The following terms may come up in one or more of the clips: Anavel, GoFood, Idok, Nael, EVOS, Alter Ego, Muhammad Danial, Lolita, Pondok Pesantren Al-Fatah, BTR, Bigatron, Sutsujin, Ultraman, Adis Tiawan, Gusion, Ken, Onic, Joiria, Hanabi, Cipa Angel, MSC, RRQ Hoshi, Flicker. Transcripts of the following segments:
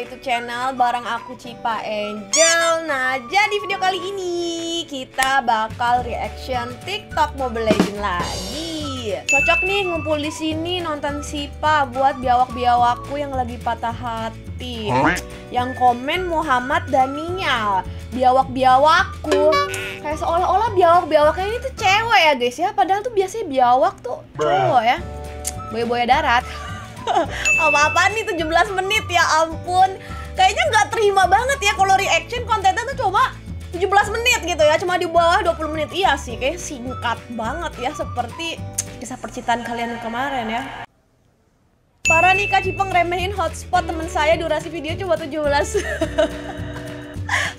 YouTube channel bareng aku Cipa Angel. Nah, jadi video kali ini kita bakal reaction TikTok Mobile Legends lagi. Cocok nih ngumpul di sini nonton Cipa buat biawak-biawakku yang lagi patah hati. Yang komen Muhammad Danial. Biawak-biawakku kayak seolah-olah biawak-biawaknya ini tuh cewek ya guys ya, padahal tuh biasanya biawak tuh cowok ya, boya-boya darat. Apa-apaan nih 17 menit ya ampun, kayaknya nggak terima banget ya kalau reaction kontennya tuh coba 17 menit gitu ya, cuma di bawah 20 menit. Iya sih kayak singkat banget ya, seperti kisah percintaan kalian kemarin ya. Para Nika Cipeng remehin hotspot temen saya, durasi video cuma 17.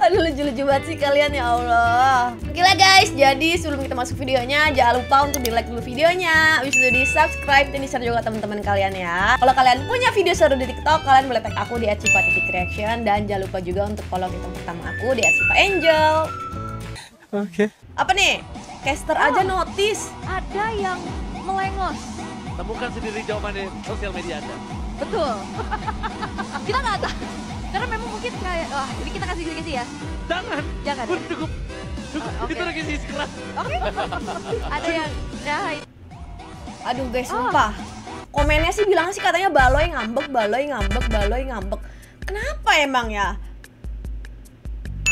Aduh lucu-lucu banget sih kalian ya Allah. Gila guys, jadi sebelum kita masuk videonya jangan lupa untuk di like dulu videonya, habis itu di subscribe dan di share juga teman-teman kalian ya. Kalau kalian punya video seru di TikTok, kalian boleh tag aku di @atchipatvcreation dan jangan lupa juga untuk follow akun pertama aku di @cipaangel. Oke. Apa nih? Caster aja notice ada yang melengos. Temukan sendiri jawaban di sosial media Anda. Betul. Kita nggak tahu. Karena memang mungkin kayak, wah ini kita kasih gini-gini ya? Jangan! Jangan ya? Cukup, okay. Itu lagi sisi keras. Oke, ada yang jahit. Aduh guys, sumpah. Komennya sih bilang sih katanya Baloy ngambek, Baloy ngambek, Baloy ngambek. Kenapa emang ya?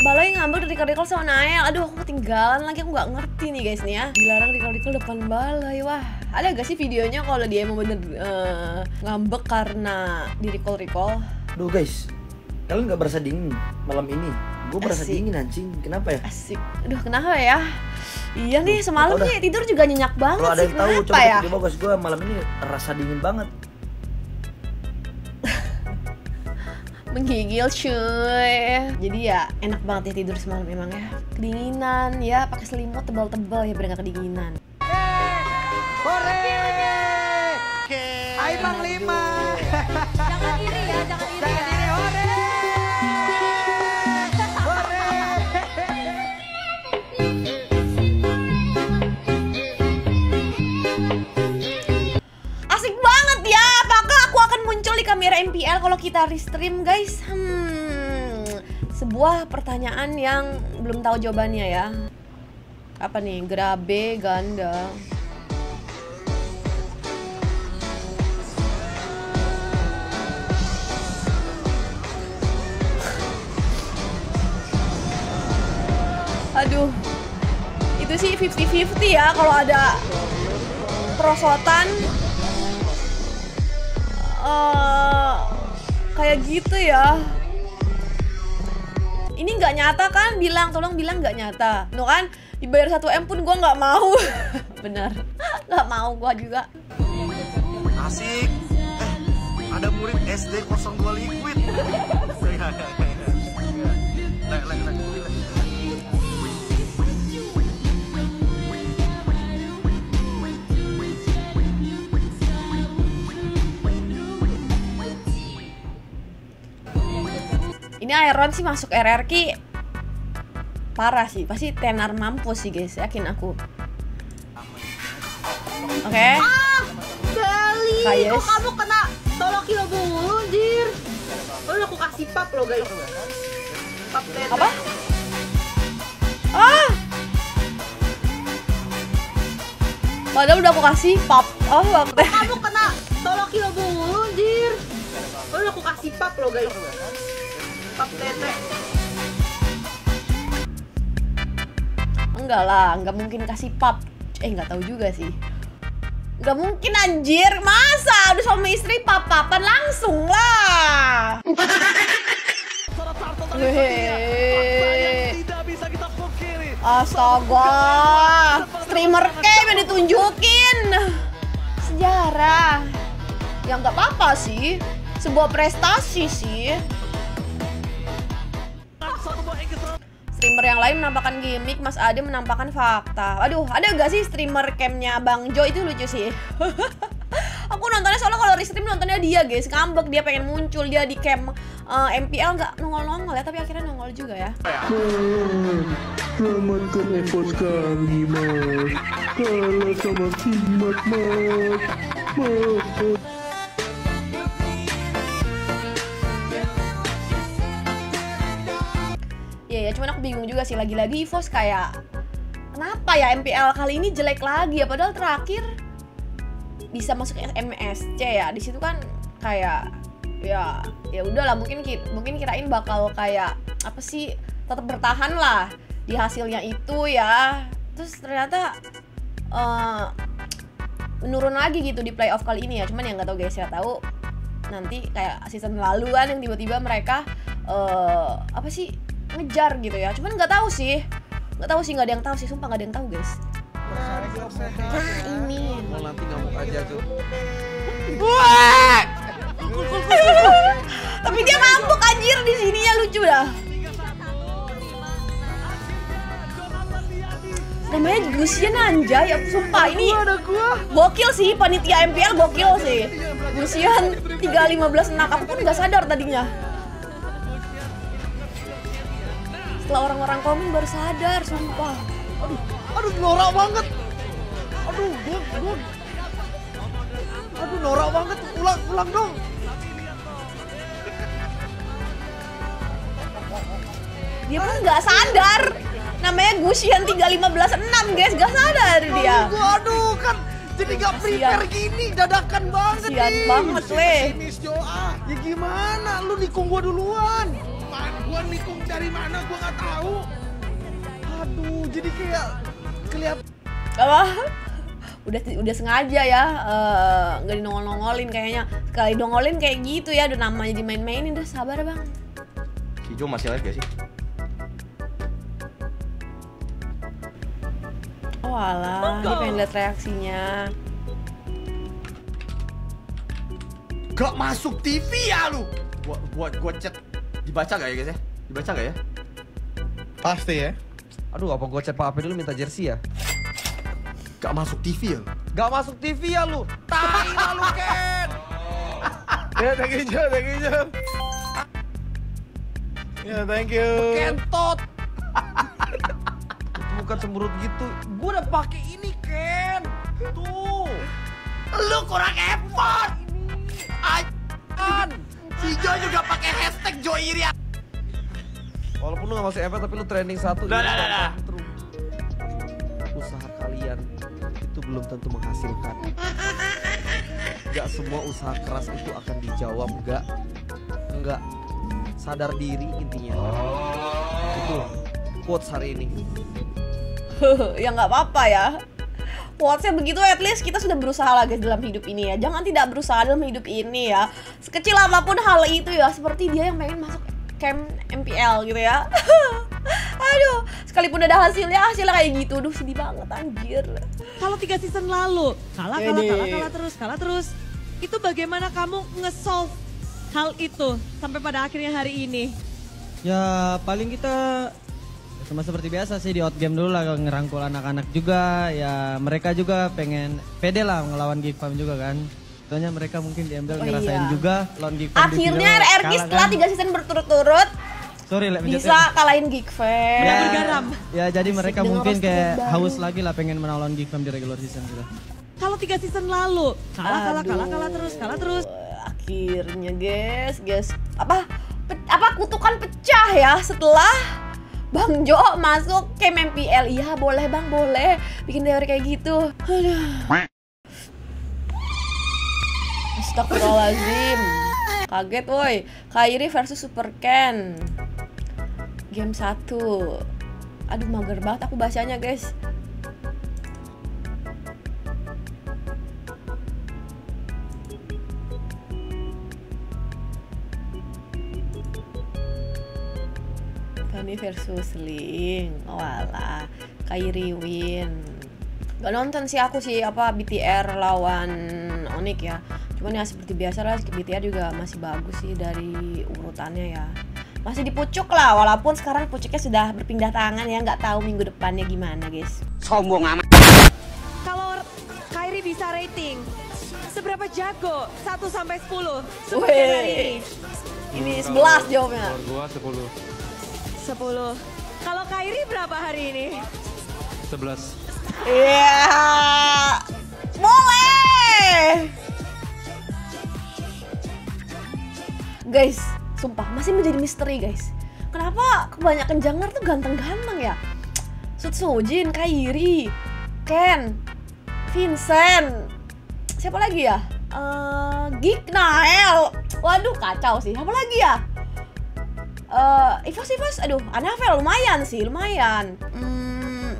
Baloy ngambek dari Rikal sama Nael. Aduh aku ketinggalan lagi, aku gak ngerti nih guys nih ya. Dilarang Rikal depan Baloy, wah. Ada gak sih videonya kalau dia emang bener ngambek karena di Rikal? Aduh guys. Kalian gak berasa dingin malam ini? Gue berasa dingin anjing, kenapa ya? Asik, aduh kenapa ya? Iya nih semalam nih tidur juga nyenyak banget sih, ada yang tahu, kenapa coba ya? Coba guys, gue malam ini rasa dingin banget. Menggigil cuy. Jadi ya enak banget ya tidur semalam emang ya. Kedinginan ya, pakai selimut tebal-tebal ya biar gak kedinginan. Hai Bang Lima. Jangan iri ya, jangan iri ya. Kamera MPL kalau kita restream guys, sebuah pertanyaan yang belum tahu jawabannya ya. Apa nih? Grabe ganda. Aduh, itu sih 50-50 ya kalau ada perosotan. Kayak gitu ya. Ini nggak nyata kan? Bilang, tolong bilang nggak nyata. Nuh kan, dibayar 1M pun gue nggak mau. Bener, nggak mau gue juga. Asik, ada murid SD 02 Liquid. Ini Iron sih masuk RRQ parah sih, pasti tenar mampus sih guys, yakin aku. Oke. Beli, kok kamu kena tolok kilo bulu, jir. Lalu aku kasih pap lo guys. Pap tenar. Apa? Ah. Padahal udah aku kasih pap. Oh, waktu. Kamu kena tolok kilo bulu, jir. Lalu aku kasih pap lo guys. Enggak lah, nggak mungkin kasih pap. Nggak tahu juga sih. Nggak mungkin anjir, masa udah suami istri pap-papan langsung lah. Astaga, streamer kayak ditunjukin sejarah. Ya nggak apa-apa sih, sebuah prestasi sih. Streamer yang lain menampakkan gimmick, Mas Ade menampakkan fakta. Aduh, ada gak sih streamer camnya Bang Jo? Itu lucu sih. Aku nontonnya soalnya kalau restream nontonnya dia guys. Ngambek, dia pengen muncul, dia di camp MPL gak nongol-nongol ya. Tapi akhirnya nongol juga ya. Selamatkan EVOS kami mas, kalah sama kimat mas. Mas ya, cuman aku bingung juga sih, lagi-lagi EVOS kayak kenapa ya MPL kali ini jelek lagi ya, padahal terakhir bisa masuk MSC ya. Di situ kan kayak ya udahlah, mungkin kirain bakal kayak apa sih, tetap bertahan lah di hasilnya itu ya. Terus ternyata menurun lagi gitu di playoff kali ini ya. Cuman yang nggak tahu guys, saya tahu nanti kayak season lalu kan yang tiba-tiba mereka apa sih ngejar gitu ya. Cuman nggak tahu sih, nggak ada yang tahu sih, sumpah nggak ada yang tahu guys. Nah ini nanti ngamuk aja tuh. Wah, tapi dia ngambuk anjir di sini ya, lucu dah. Namanya Gusion anjay, aku sumpah ini gokil sih, panitia MPL gokil sih. Gusion 3.15 enak, aku pun nggak sadar tadinya. Setelah orang-orang komen baru sadar, sumpah. Aduh norak banget. Aduh norak banget, pulang dong. Dia pun nggak sadar. Namanya Gusion 3.15.6 guys, gak sadar dia. Aduh kan jadi gak prepare gini, dadakan banget nih. Kasian banget weh. Ya gimana, lu nikung gua duluan. Gua nikung dari mana gua gak tahu. Aduh jadi kayak kelihatan apa? Udah sengaja ya, gak dinongol-nongolin kayaknya. Sekali nongolin kayak gitu ya, udah namanya dimain-mainin. Udah sabar bang. Kijo masih live gak sih? Walah, dia pengen lihat reaksinya. Gak masuk TV ya lu. Gua chat dibaca gak ya guys ya? Dibaca gak ya? Pasti ya. Aduh, apa gua chat Pak Ape dulu minta jersey ya? Gak masuk TV ya? Gak masuk TV ya lu. Tai lah lu Ken. Ya thank you. Ya thank you. Kentot. Bukan cemberut gitu, gue udah pakai ini Ken, tuh, lu kurang effort, si Jo juga pakai hashtag Joiria, walaupun lu gak masuk effort tapi lu trending satu, nah. Usaha kalian itu belum tentu menghasilkan, gak semua usaha keras itu akan dijawab, enggak, sadar diri intinya, itu quotes hari ini. Ya nggak apa-apa ya, quotesnya begitu, at least kita sudah berusaha lah guys dalam hidup ini ya. Jangan tidak berusaha dalam hidup ini ya, sekecil apapun hal itu ya. Seperti dia yang pengen masuk camp MPL gitu ya. Aduh, sekalipun ada hasilnya kayak gitu. Duh sedih banget anjir. Kalau 3 season lalu kalah terus, itu bagaimana kamu nge-solve hal itu sampai pada akhirnya hari ini? Ya paling kita sama seperti biasa sih, di outgame dulu lah, ngerangkul anak-anak juga ya, mereka juga pengen pede lah ngelawan Geek Fam juga kan. Soalnya mereka mungkin di MDL ngerasain iya juga lawan Geek Fam. Akhirnya RRQ setelah kan 3 season berturut-turut bisa kalahin Geek Fam. Ya, bergaram. Ya jadi mereka mungkin kayak haus lagi lah pengen menolong Geek Fam di regular season juga. Kalau 3 season lalu kalah terus. Akhirnya guys apa kutukan pecah ya setelah Bang Jo masuk ke MPL. Iya boleh bang, boleh bikin teori kayak gitu. Aduh. Astagfirullahaladzim. Kaget woi. Kairi versus Super Ken. Game 1. Aduh mager banget aku bacanya guys. Kami versus Link, walah, Kairi win. Gak nonton sih aku sih apa BTR lawan Onic ya. Cuman ya seperti biasa lah, BTR juga masih bagus sih dari urutannya ya. Masih di pucuk lah, walaupun sekarang pucuknya sudah berpindah tangan ya. Nggak tahu minggu depannya gimana guys. Sombong amat. Kalau Kairi bisa rating, seberapa jago 1 sampai 10? Wih, ini 11 jawabnya. 10. Kalau Kairi berapa hari ini? 11. Iya. Boleh. Guys, sumpah masih menjadi misteri guys. Kenapa kebanyakan jungler tuh ganteng-ganteng ya? Sutsujin, Kairi, Ken, Vincent, siapa lagi ya? Geeknael, waduh kacau sih. Siapa lagi ya? EVOS, aduh, Anavel lumayan sih, lumayan.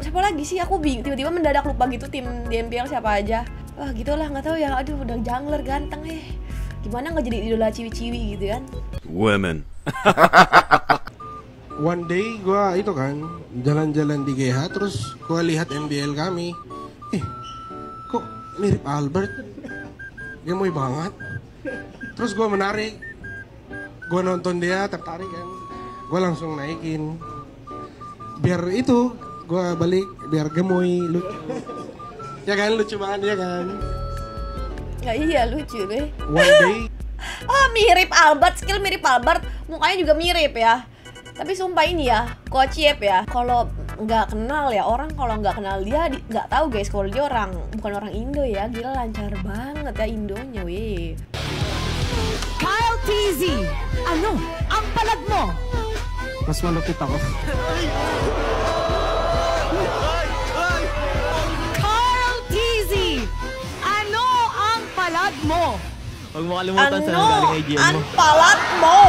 Siapa lagi sih? Aku bingung, tiba-tiba mendadak lupa gitu tim di MPL siapa aja. Wah gitulah, nggak tahu ya. Aduh, udah jungler ganteng gimana nggak jadi idola ciwi-ciwi gitu kan? Women. One day gua itu kan jalan-jalan di GH, terus gua lihat MDL kami. Kok mirip Albert? Gemoy banget. Terus gua menarik. Gua nonton dia, tertarik kan. Gua langsung naikin. Biar itu gua balik biar gemoy lucu. Ya kan, lucu banget ya kan. Ya iya lucu deh. One day. Oh mirip Albert, skill mirip Albert, mukanya juga mirip ya. Tapi sumpah ini ya, kocip ya. Kalau nggak kenal ya orang, kalau nggak kenal dia nggak tahu guys kalau dia orang bukan orang Indo ya. Gila lancar banget ya Indonya weh. Kyle Tizi, ano ang palag mo? Mas malupit ako. Mo. Huwag mo kalimutan sa nanggaling IGN mo. Ang palat mo!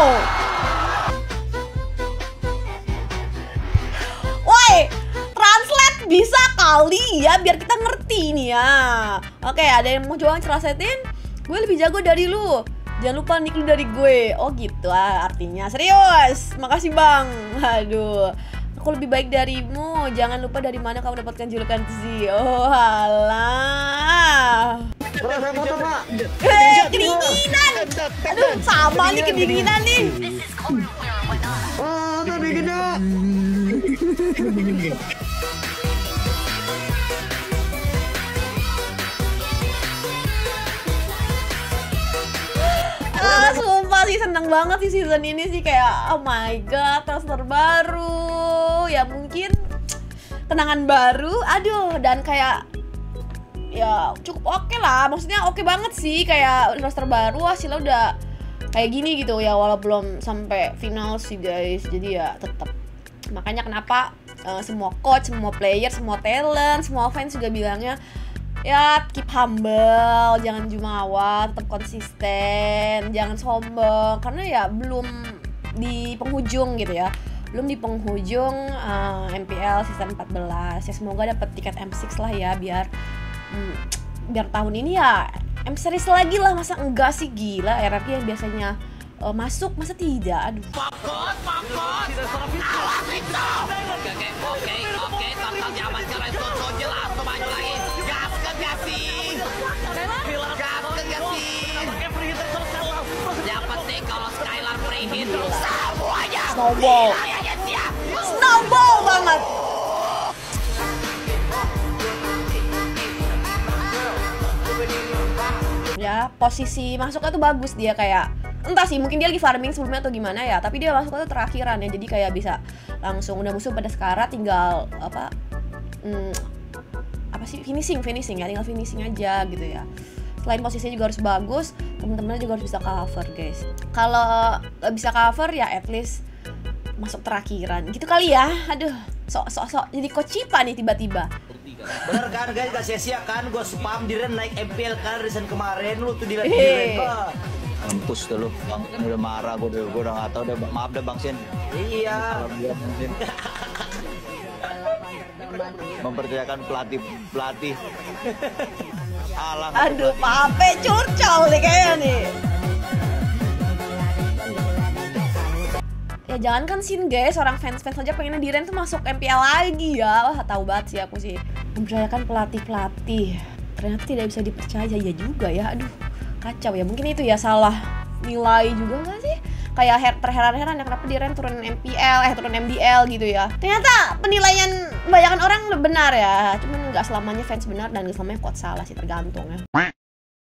Woi! Translate bisa kali ya, biar kita ngerti nih ya. Oke, ada yang mau coba cerasetin? Gue lebih jago dari lu. Jangan lupa nick lu dari gue. Oh gitu ah, artinya. Serius! Makasih bang. Aduh. Aku lebih baik darimu. Jangan lupa dari mana kamu dapatkan julukan Tizi. Oh halah. Kedinginan. Aduh, sama nih kedinginan nih. Oh, kedinginan. Ah, sumpah sih seneng banget sih season ini sih, kayak oh my god, transfer baru. Ya mungkin kenangan baru. Aduh, dan kayak ya cukup oke lah, maksudnya oke banget sih, kayak roster baru hasilnya udah kayak gini gitu ya, walau belum sampai final sih guys. Jadi ya tetap, makanya kenapa semua coach, semua player, semua talent, semua fans juga bilangnya ya keep humble, jangan jumawa, tetap konsisten, jangan sombong, karena ya belum di penghujung gitu ya, belum di penghujung MPL season 14 ya. Semoga dapat tiket M6 lah ya, biar tahun ini ya M-series lagi lah, masa enggak sih, gila RRQ yang biasanya masuk, masa tidak, aduh. Snowball, snowball banget. Ya, posisi masuknya tuh bagus, dia kayak entah sih, mungkin dia lagi farming sebelumnya atau gimana ya, tapi dia masuknya tuh terakhiran ya, jadi kayak bisa langsung udah musuh pada sekarat, tinggal finishing ya, tinggal finishing aja gitu ya. Selain posisinya juga harus bagus, temen-temennya juga harus bisa cover guys. Kalau nggak bisa cover ya at least masuk terakhiran gitu kali ya. Aduh, sok jadi coach Cipa nih tiba-tiba. Bener kan guys, gak sia-sia kan gue spam Diren naik MPL kan recent kemarin, lu tuh Diren kan mampus tuh lu bang, udah marah gue udah gak tau, udah maaf deh bang Sin. Iya mempercayakan pelatih alah. Aduh pape curcol nih kayaknya nih ya, jangan kan Sin guys, orang fans aja pengennya Diren tuh masuk MPL lagi ya. Wah tahu banget sih aku sih, mempercayakan pelatih ternyata tidak bisa dipercaya ya juga ya. Aduh kacau ya, mungkin itu ya salah nilai juga nggak sih, kayak terheran-heran ya kenapa Diren turun MPL turun MDL gitu ya. Ternyata penilaian kebanyakan orang benar ya, cuman nggak selamanya fans benar dan nggak selamanya coach salah sih, tergantung ya.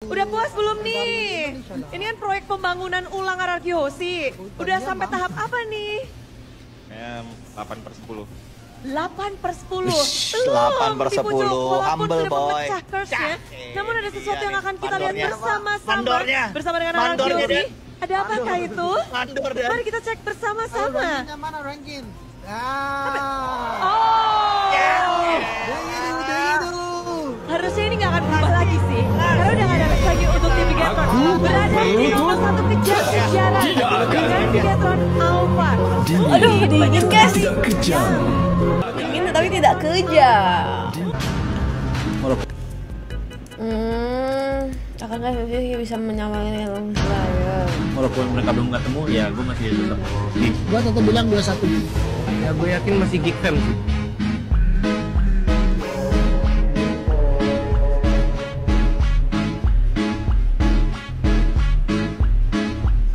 Udah puas belum nih? Ini kan proyek pembangunan ulang RRQ Hoshi. Udah sampai tahap apa nih? 8/10. 8/10? Belum, 8/10, humble boy. Namun ada sesuatu yang akan kita lihat bersama-sama. Bersama dengan RRQ Hoshi. Ada apakah itu? Mari kita cek bersama-sama. Mana ranking? Oh. Harusnya ini nggak akan berubah lagi sih. Karena udah nggak ada lagi untuk tim Bigatron. Berada di nomor satu kejar-kejaran dengan Bigatron Alpha. Aduh, banyak guys. Ingin tapi tidak kejar. Akan nggak sih bisa menyamakan yang lain. Walaupun mereka belum ketemu, ya gue masih tetap. Gue tetap bilang 21. Ya gue yakin masih Geek Fam sih.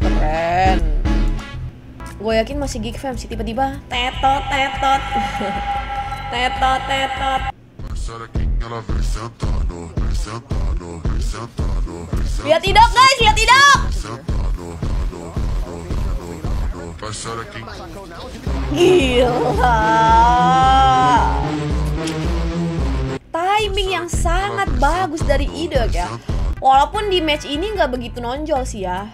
Keren. Gue yakin masih Geek Fam sih, tiba-tiba tetot. Lihat hidup guys, lihat hidup. Gila. Timing yang sangat bagus dari Idok ya. Walaupun di match ini nggak begitu nonjol sih ya.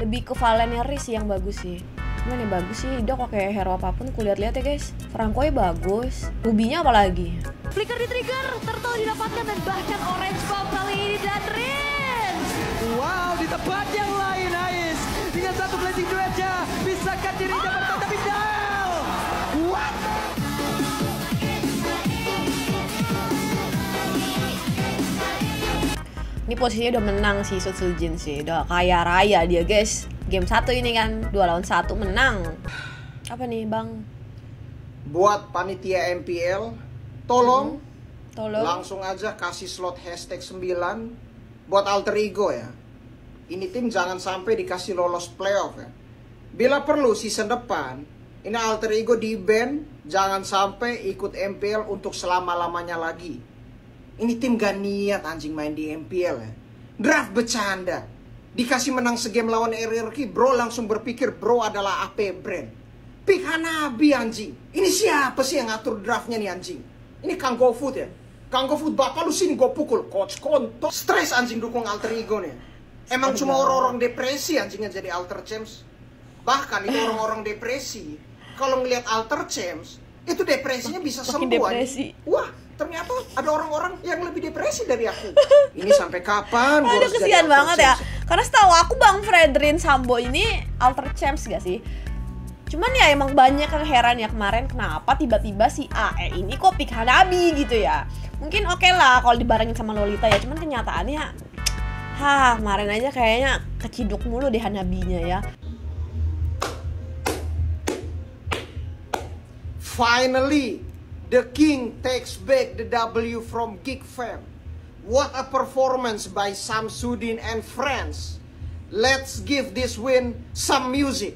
Lebih ke Valennya Riz yang bagus sih. Cuman yang bagus sih Idok pakai hero apapun kulihat-lihat ya guys. Francoy bagus, Rubinya apalagi. Flicker di trigger, turtle didapatkan dan bahkan orange bomb kali ini dan Rin. Wow, di tempat yang lain Ais. Dengan satu blessing derajat, bisakah diri dapatkan tapi down. What? Ini posisinya udah menang sih Sutsujin sih. Udah kaya raya dia guys. Game 1 ini kan, 2 lawan 1 menang. Apa nih bang? Buat panitia MPL. Tolong langsung aja kasih slot hashtag 9 buat Alter Ego ya. Ini tim jangan sampai dikasih lolos playoff ya. Bila perlu season depan, ini Alter Ego di ban, jangan sampai ikut MPL untuk selama-lamanya lagi. Ini tim gak niat anjing main di MPL ya. Draft bercanda. Dikasih menang segame lawan RRQ, bro langsung berpikir bro adalah AP brand. Pick Hanabi anjing. Ini siapa sih yang ngatur draftnya nih anjing? Ini Kang GoFood ya? Kang GoFood bapak lu sini gue pukul. Coach konto. Stres anjing dukung Alter Ego nih. Emang cuma orang-orang depresi anjingnya jadi Alter Champs. Bahkan itu orang-orang depresi kalau ngelihat Alter Champs itu depresinya bisa sembuh. Wah, ternyata ada orang-orang yang lebih depresi dari aku. Ini sampai kapan? Aduh, kesian banget ya. Karena setahu aku Bang Fredrin Sambo ini Alter Champs gak sih? Cuman ya emang banyak yang heran ya kemarin kenapa tiba-tiba si AE ini kok pick Hanabi gitu ya. Mungkin oke lah kalau dibarengin sama Lolita ya, cuman kenyataannya kemarin aja kayaknya keciduk mulu deh Hanabinya ya. Finally, the King takes back the W from Geek Fam. What a performance by Samsudin and friends. Let's give this win some music.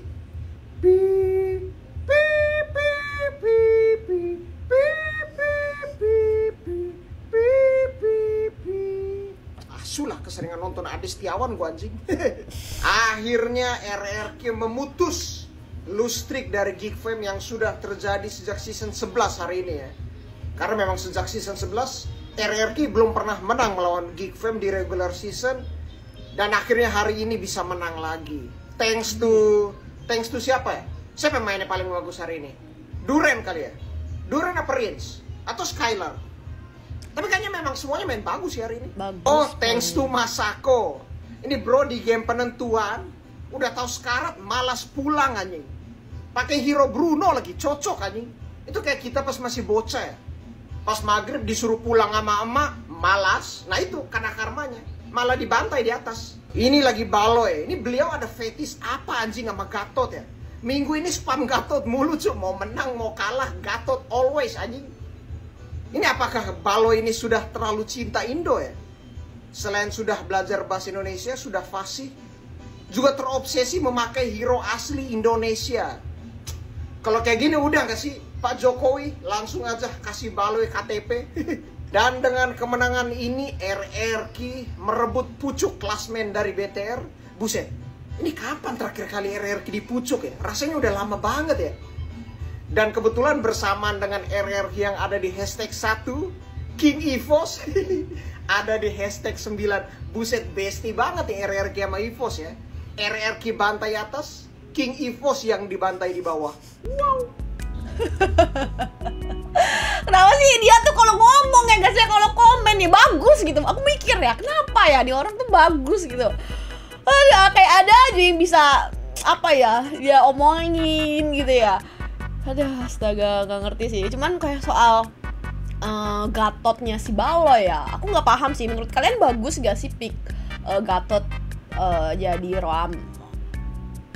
Asulah keseringan nonton Adis Tiawan gua anjing. Akhirnya RRQ memutus lose streak dari Geek Fam yang sudah terjadi sejak season 11 hari ini ya. Karena memang sejak season 11 RRQ belum pernah menang melawan Geek Fam di regular season. Dan akhirnya hari ini bisa menang lagi. Thanks to siapa ya? Siapa yang mainnya paling bagus hari ini? Diren kali ya? Diren apa Rins? Atau Skylar? Tapi kayaknya memang semuanya main bagus ya hari ini. Bagus, oh, thanks to Masako. Ini bro di game penentuan udah tahu sekarat malas pulang anjing. Pakai hero Bruno lagi, cocok anjing. Itu kayak kita pas masih bocah ya. Pas maghrib disuruh pulang sama emak, malas. Nah itu karena karmanya. Malah dibantai di atas. Ini lagi Baloy, ini beliau ada fetis apa anjing sama Gatot ya? Minggu ini spam Gatot mulu cuy, mau menang mau kalah Gatot always anjing. Ini apakah Baloy ini sudah terlalu cinta Indo ya? Selain sudah belajar bahasa Indonesia, sudah fasih, juga terobsesi memakai hero asli Indonesia. Kalau kayak gini udah gak sih Pak Jokowi? Langsung aja kasih Baloy KTP. Dan dengan kemenangan ini RRQ merebut pucuk klasmen dari BTR. Buset, ini kapan terakhir kali RRQ dipucuk ya? Rasanya udah lama banget ya. Dan kebetulan bersamaan dengan RRQ yang ada di hashtag 1 King Evos ada di hashtag 9. Buset, bestie banget ya RRQ sama EVOS ya. RRQ bantai atas, King Evos yang dibantai di bawah. Wow. Kenapa sih dia tuh kalau ngomong ya guys ya, kalau komen ya bagus gitu. Aku mikir ya kenapa ya dia orang tuh bagus gitu. Kayak ada aja yang bisa apa ya dia omongin gitu ya. Aduh astaga gak ngerti sih. Cuman kayak soal Gatotnya si Baloy ya, aku nggak paham sih. Menurut kalian bagus gak sih pick Gatot jadi roam?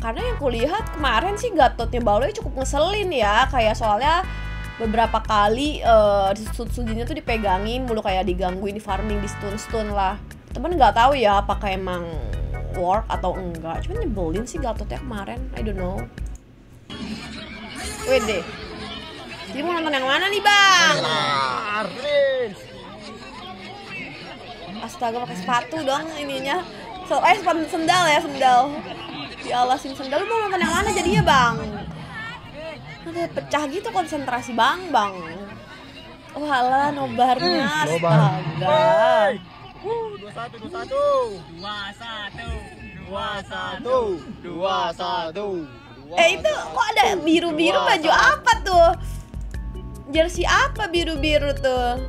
Karena yang kulihat kemarin sih Gatotnya Baloy cukup ngeselin ya, kayak soalnya beberapa kali Sutsujinnya tuh dipegangin mulu, kayak digangguin, di farming, di stun-stun lah. Temen nggak tahu ya apakah emang work atau enggak, cuman nyebelin sih Gatotnya kemarin, I don't know. Wede, jadi mau nonton yang mana nih bang? Astaga pakai sepatu dong ininya, sendal ya, sendal. Ya Allah, sendal. Lu mau nonton yang mana jadinya bang? Ada pecah gitu konsentrasi bang, bang. Oh alah, nobarnya. Astaga. 21, 21, 21, 21, 21. Eh itu kok ada biru-biru, baju apa tuh? Jersey apa biru-biru tuh?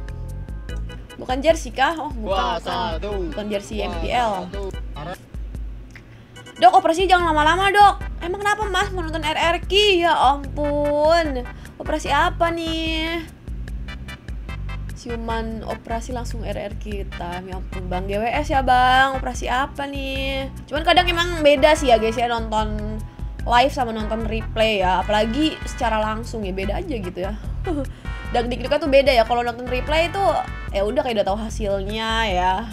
Bukan jersey kah? Oh bukan, bukan jersey MPL. Dok, operasi jangan lama-lama dok. Emang kenapa mas mau nonton RRQ? Ya ampun, operasi apa nih? Siuman operasi langsung RRQ kita. Ya ampun bang, GWS ya bang, operasi apa nih? Cuman kadang emang beda sih ya guys ya, nonton live sama nonton replay ya. Apalagi secara langsung ya beda aja gitu ya. Dan dikit-dikit tuh beda ya, kalau nonton replay itu ya udah kayak udah tahu hasilnya ya.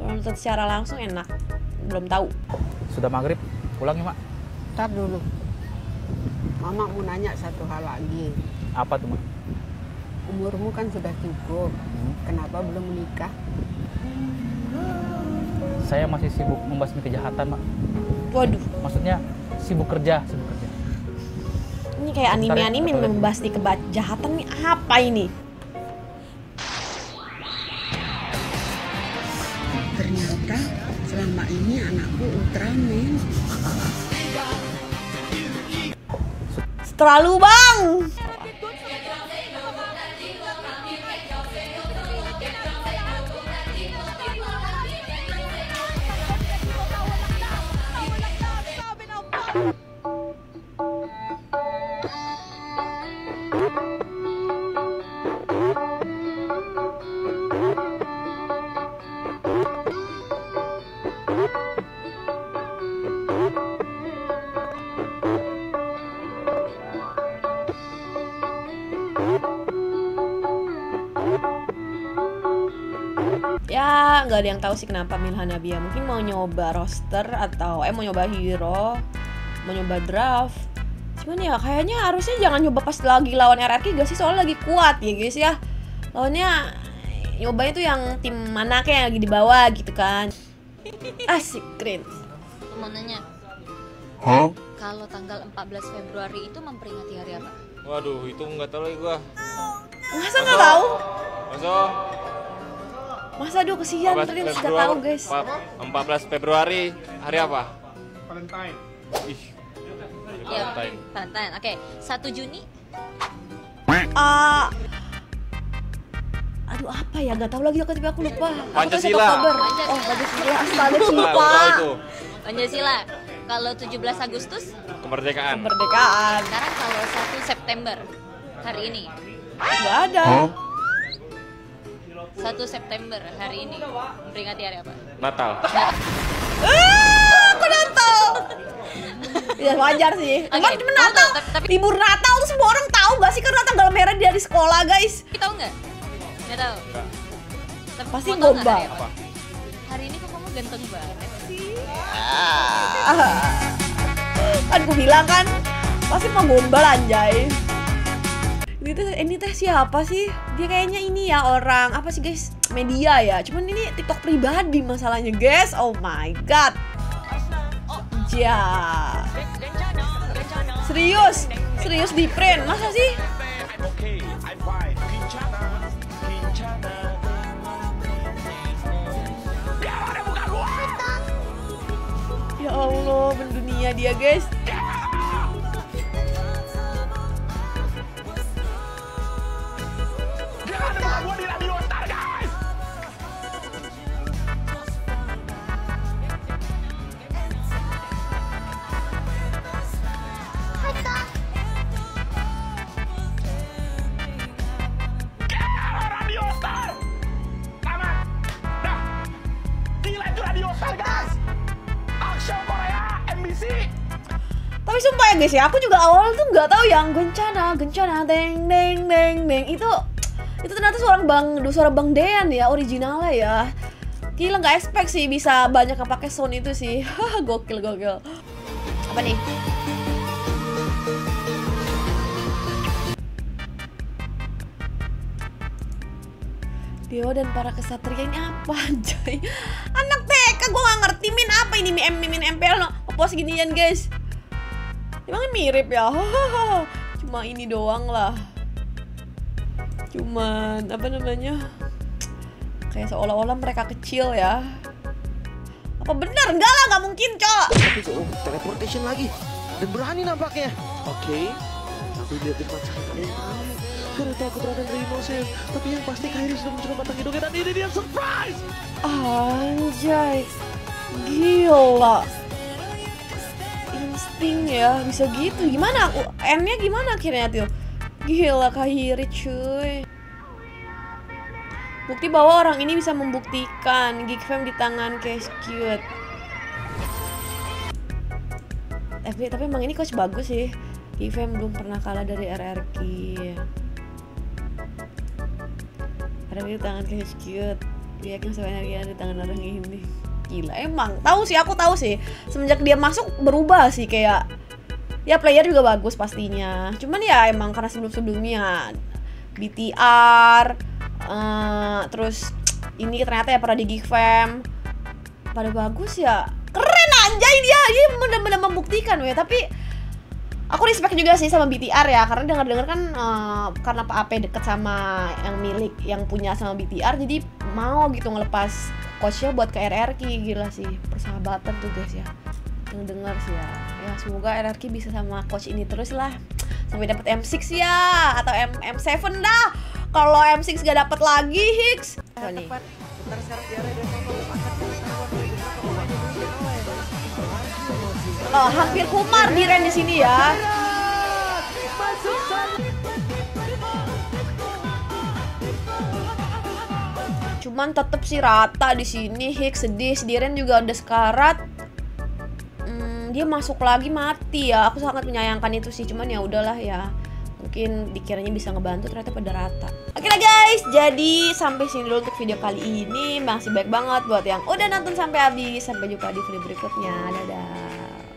Kalau nonton secara langsung enak, belum tahu. Sudah maghrib, pulang ya mak? Ntar dulu, mama mau nanya satu hal lagi. Apa tuh mak? Umurmu kan sudah cukup, kenapa belum menikah? Saya masih sibuk membasmi kejahatan mak. Waduh. Maksudnya sibuk kerja, sibuk kerja. Ini kayak anime-anime membasmi kejahatan nih, apa ini? Ternyata selama ini anakku Ultraman. Terlalu bang. Ya nggak ada yang tahu sih kenapa milih Hanabi ya. Mungkin mau nyoba roster atau mau nyoba hero, mau nyoba draft. Cuman ya kayaknya harusnya jangan nyoba pas lagi lawan RRQ gak sih, soalnya lagi kuat ya guys ya. Lawannya nyobanya tuh yang tim mana kayak lagi di bawah gitu kan. Asik, keren. Mau nanya, kalau tanggal 14 Februari itu memperingati hari apa? Waduh, itu nggak tahu lagi gua. Masa nggak tahu? Masa? Masa aduh kesian, ternyata sudah tahu guys. 14 Februari hari apa? Valentine. Ih. Ya, Valentine. Valentine. Oke, 1 Juni. Aduh apa ya? Gak tahu lagi aku, tapi aku lupa. Pancasila. Oh, Pancasila. Astaga, lupa. Pancasila. Kalau 17 Agustus kemerdekaan. Kemerdekaan. Sekarang kalau 1 September hari ini. Enggak ada. 1 September hari ini memperingati hari apa? Natal. Aku Natal. Ya wajar sih. Okay. Cuma Natal, tapi libur Natal tuh semua orang tahu gak sih karena tanggal merah dari sekolah guys. Kita tahu nggak? Nggak tahu. Tapi pasti gombal. Hari ini kok kamu ganteng banget sih? Kan gue bilang kan pasti mau gombal anjay. Ini teh siapa sih? Dia kayaknya ini ya orang, apa sih guys? Media ya, cuman ini TikTok pribadi masalahnya guys. Oh my god. Ya. Serius? Serius di print, masa sih? Ya Allah, mendunia dia guys. Tapi sumpah ya guys ya, aku juga awal tuh nggak tahu yang gencana deng deng deng deng itu ternyata suara bang Dean ya, originalnya ya. Gila, nggak expect sih bisa banyak kepake sound itu sih. gokil. Apa nih? Dio dan para kesatria ini apa anjay? Anak TK gua nggak ngerti min apa ini min MPL no. Pos ginian guys. Emang mirip ya, cuma ini doang lah. Cuman apa namanya, kayak seolah-olah mereka kecil ya. Apa benar? Enggak lah, nggak mungkin cok. Teleportation lagi dan berani nampaknya. Oke, aku lihat tempat sakitnya. Kereta aku terada dari Moses, tapi yang pasti Kairi sudah mencoba batang hidungnya dan ini dia surprise. Anjay, gila. Insting ya, bisa gitu. Gimana aku N-nya gimana akhirnya tuh? Gila Kairi cuy. Bukti bahwa orang ini bisa membuktikan Geek Fam di tangan Khezcute. Tapi emang ini coach bagus sih. Geek Fam belum pernah kalah dari RRQ. RRQ di tangan Khezcute. Dia yakin sebenarnya di tangan orang ini. Gila, emang aku tahu sih semenjak dia masuk berubah sih, kayak ya player juga bagus pastinya, cuman ya emang karena sebelumnya BTR terus ini ternyata ya pernah di Geek Fam pada bagus ya, keren anjay dia bener-bener membuktikan ya. Tapi aku respect juga sih sama BTR ya, karena dengar kan karena Pak AP deket sama yang milik yang punya sama BTR, jadi mau gitu ngelepas coachnya buat ke RRQ. Gila sih persahabatan tuh guys ya, yang dengar sih ya. Ya semoga RRQ bisa sama coach ini terus lah sampai dapat M6 ya, atau M7 dah. Kalau M6 gak dapat lagi Hicks. Oh, nih. Oh, hampir kumar Diren di sini ya. Cuman tetep sih rata di sini Hicks, sedih. Diren juga udah sekarat. Dia masuk lagi mati ya. Aku sangat menyayangkan itu sih, cuman ya udahlah ya. Mungkin dikiranya bisa ngebantu, ternyata pada rata. Oke lah guys, jadi sampai sini dulu untuk video kali ini. Makasih banyak banget buat yang udah nonton sampai habis. Sampai jumpa di video berikutnya. Dadah.